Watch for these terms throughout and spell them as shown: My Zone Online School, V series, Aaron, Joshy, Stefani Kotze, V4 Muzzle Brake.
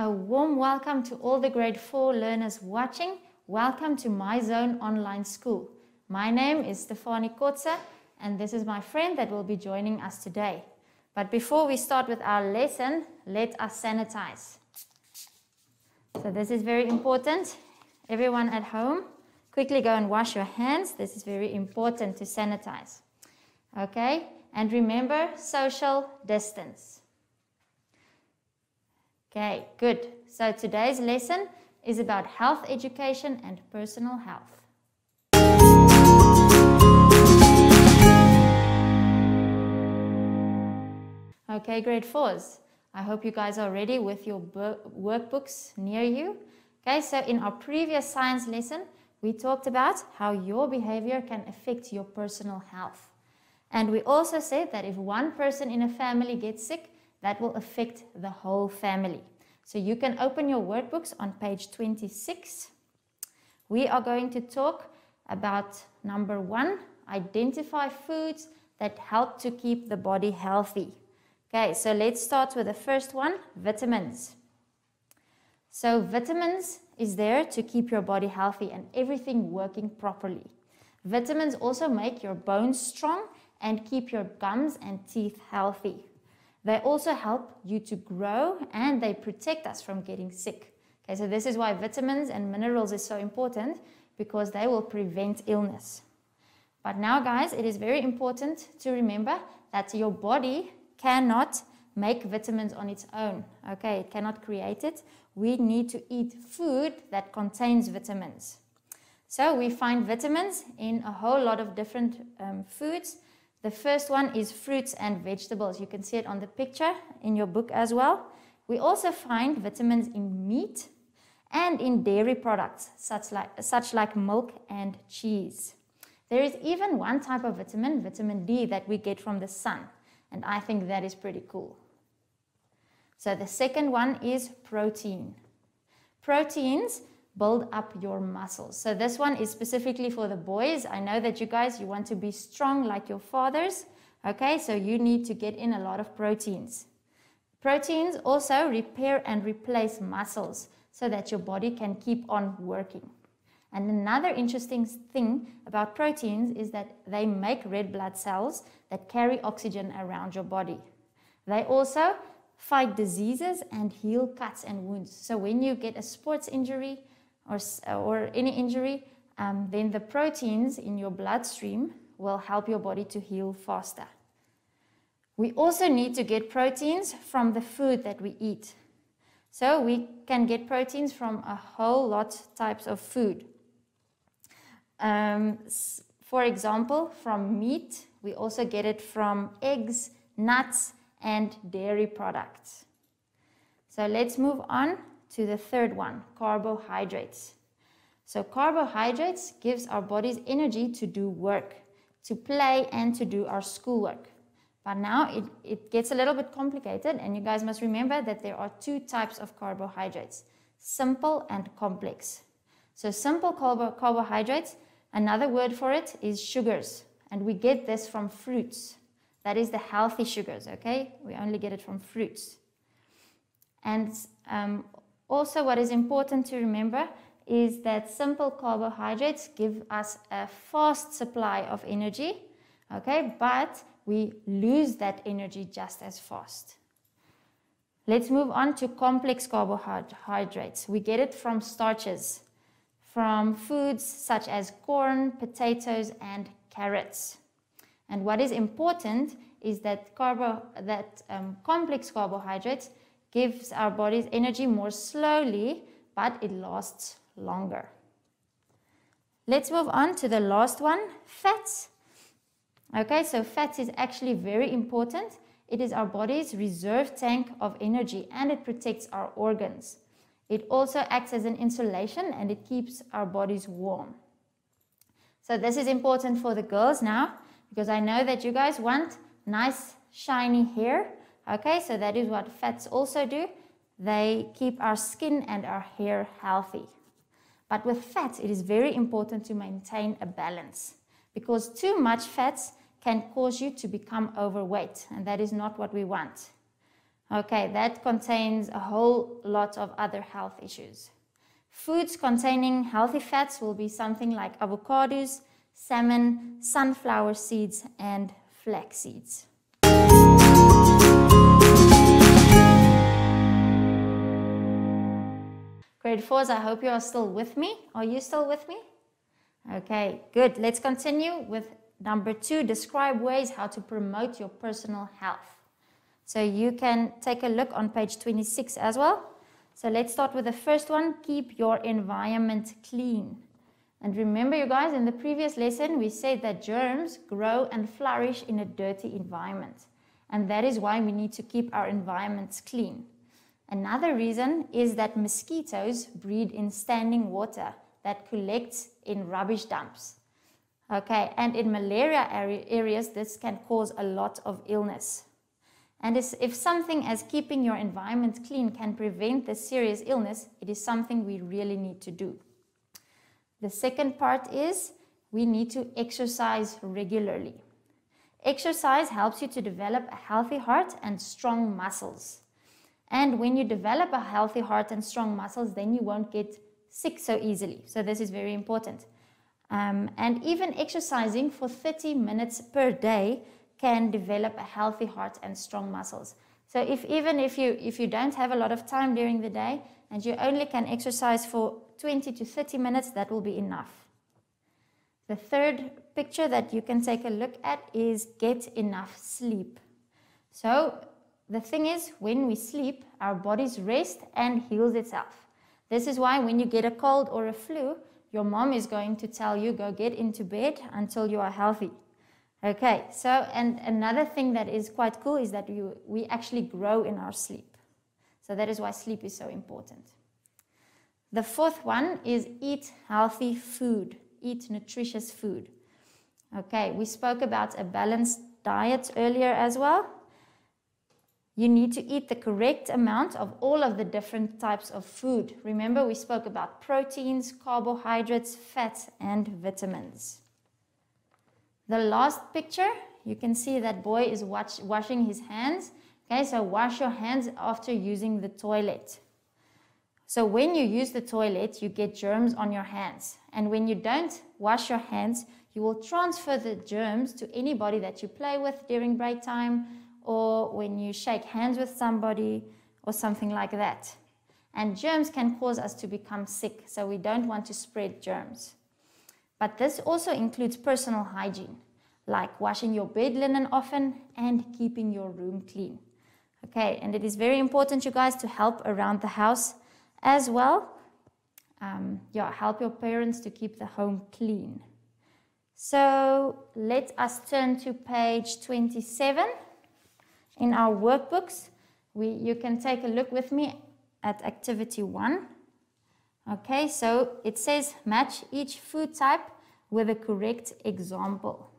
A warm welcome to all the grade 4 learners watching. Welcome to My Zone Online School. My name is Stefani Kotze and this is my friend that will be joining us today. But before we start with our lesson, let us sanitize. So this is very important. Everyone at home, quickly go and wash your hands. This is very important to sanitize. Okay, and remember social distance. Okay, good. So today's lesson is about health education and personal health. Okay, grade 4s. I hope you guys are ready with your workbooks near you. Okay, so in our previous science lesson, we talked about how your behavior can affect your personal health. And we also said that if one person in a family gets sick, that will affect the whole family. So you can open your workbooks on page 26. We are going to talk about number 1, identify foods that help to keep the body healthy. Okay, so let's start with the first one, vitamins. So vitamins is there to keep your body healthy and everything working properly. Vitamins also make your bones strong and keep your gums and teeth healthy. They also help you to grow and they protect us from getting sick. Okay, so this is why vitamins and minerals is so important, because they will prevent illness. But now guys, it is very important to remember that your body cannot make vitamins on its own. Okay, it cannot create it. We need to eat food that contains vitamins. So we find vitamins in a whole lot of different foods. The first one is fruits and vegetables. You can see it on the picture in your book as well. We also find vitamins in meat and in dairy products, such like milk and cheese. There is even one type of vitamin, vitamin D, that we get from the sun. And I think that is pretty cool. So the second one is protein. Proteins build up your muscles. So this one is specifically for the boys. I know that you want to be strong like your fathers. Okay, so you need to get in a lot of proteins. Proteins also repair and replace muscles so that your body can keep on working. And another interesting thing about proteins is that they make red blood cells that carry oxygen around your body. They also fight diseases and heal cuts and wounds. So when you get a sports injury, or any injury, then the proteins in your bloodstream will help your body to heal faster. We also need to get proteins from the food that we eat. So we can get proteins from a whole lot of types of food. For example, from meat, we also get it from eggs, nuts, and dairy products. So let's move on to the third one, carbohydrates. So carbohydrates gives our bodies energy to do work, to play and to do our schoolwork. But now it gets a little bit complicated, and you guys must remember that there are two types of carbohydrates, simple and complex. So simple carbohydrates, another word for it is sugars, and we get this from fruits. That is the healthy sugars, okay? We only get it from fruits. And also what is important to remember is that simple carbohydrates give us a fast supply of energy, okay, but we lose that energy just as fast. Let's move on to complex carbohydrates. We get it from starches, from foods such as corn, potatoes, and carrots. And what is important is that complex carbohydrates gives our bodies energy more slowly, but it lasts longer. Let's move on to the last one, fats. Okay, so fats is actually very important. It is our body's reserve tank of energy and it protects our organs. It also acts as an insulation and it keeps our bodies warm. So this is important for the girls now, because I know that you guys want nice shiny hair. Okay, so that is what fats also do. They keep our skin and our hair healthy. But with fats, it is very important to maintain a balance, because too much fats can cause you to become overweight, and that is not what we want. Okay, that contains a whole lot of other health issues. Foods containing healthy fats will be something like avocados, salmon, sunflower seeds, and flax seeds. Grade 4s, I hope you are still with me. Are you still with me? Okay, good. Let's continue with number 2, describe ways how to promote your personal health. So you can take a look on page 26 as well. So let's start with the first one, keep your environment clean. And remember you guys, in the previous lesson, we said that germs grow and flourish in a dirty environment. And that is why we need to keep our environments clean. Another reason is that mosquitoes breed in standing water that collects in rubbish dumps. Okay, and in malaria areas, this can cause a lot of illness. And if something as keeping your environment clean can prevent this serious illness, it is something we really need to do. The second part is we need to exercise regularly. Exercise helps you to develop a healthy heart and strong muscles. And when you develop a healthy heart and strong muscles, then you won't get sick so easily. So this is very important. And even exercising for 30 minutes per day can develop a healthy heart and strong muscles. So even if you don't have a lot of time during the day and you only can exercise for 20 to 30 minutes, that will be enough. The third picture that you can take a look at is get enough sleep. So the thing is, when we sleep, our body's rest and heals itself. This is why when you get a cold or a flu, your mom is going to tell you, go get into bed until you are healthy. Okay, so and another thing that is quite cool is that we actually grow in our sleep. So that is why sleep is so important. The fourth one is eat healthy food, eat nutritious food. Okay, we spoke about a balanced diet earlier as well. You need to eat the correct amount of all of the different types of food. Remember, we spoke about proteins, carbohydrates, fats, and vitamins. The last picture, you can see that boy is washing his hands. Okay, so wash your hands after using the toilet. So when you use the toilet, you get germs on your hands. And when you don't wash your hands, you will transfer the germs to anybody that you play with during break time, or when you shake hands with somebody or something like that. And germs can cause us to become sick, so we don't want to spread germs. But this also includes personal hygiene, like washing your bed linen often and keeping your room clean. Okay, and it is very important, you guys, to help around the house as well. Yeah, help your parents to keep the home clean. So let us turn to page 27. In our workbooks, you can take a look with me at activity 1. Okay, so it says match each food type with a correct example.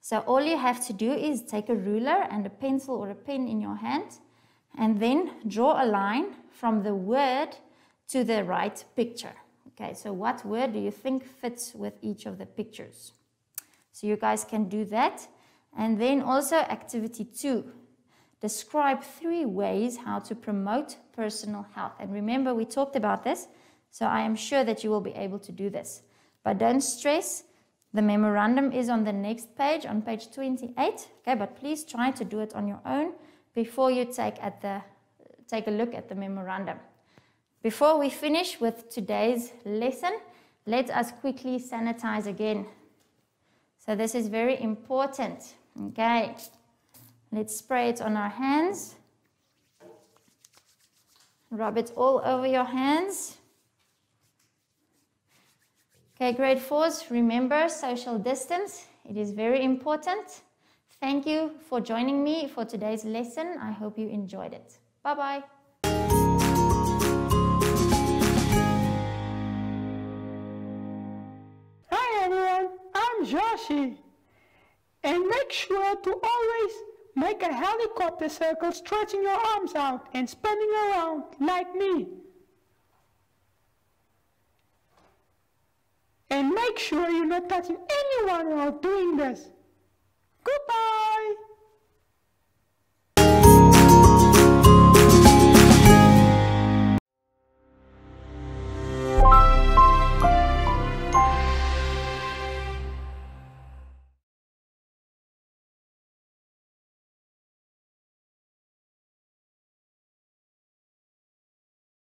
So all you have to do is take a ruler and a pencil or a pen in your hand and then draw a line from the word to the right picture. Okay, so what word do you think fits with each of the pictures? So you guys can do that. And then also activity 2, describe 3 ways how to promote personal health. And remember, we talked about this, so I am sure that you will be able to do this. But don't stress, the memorandum is on the next page, on page 28. Okay, but please try to do it on your own before you take a look at the memorandum. Before we finish with today's lesson, let us quickly sanitize again. So this is very important. Okay, let's spray it on our hands. Rub it all over your hands. Okay, grade 4s, remember social distance. It is very important. Thank you for joining me for today's lesson. I hope you enjoyed it. Bye-bye. Joshy, and make sure to always make a helicopter circle, stretching your arms out and spinning around like me. And make sure you're not touching anyone while doing this. Goodbye.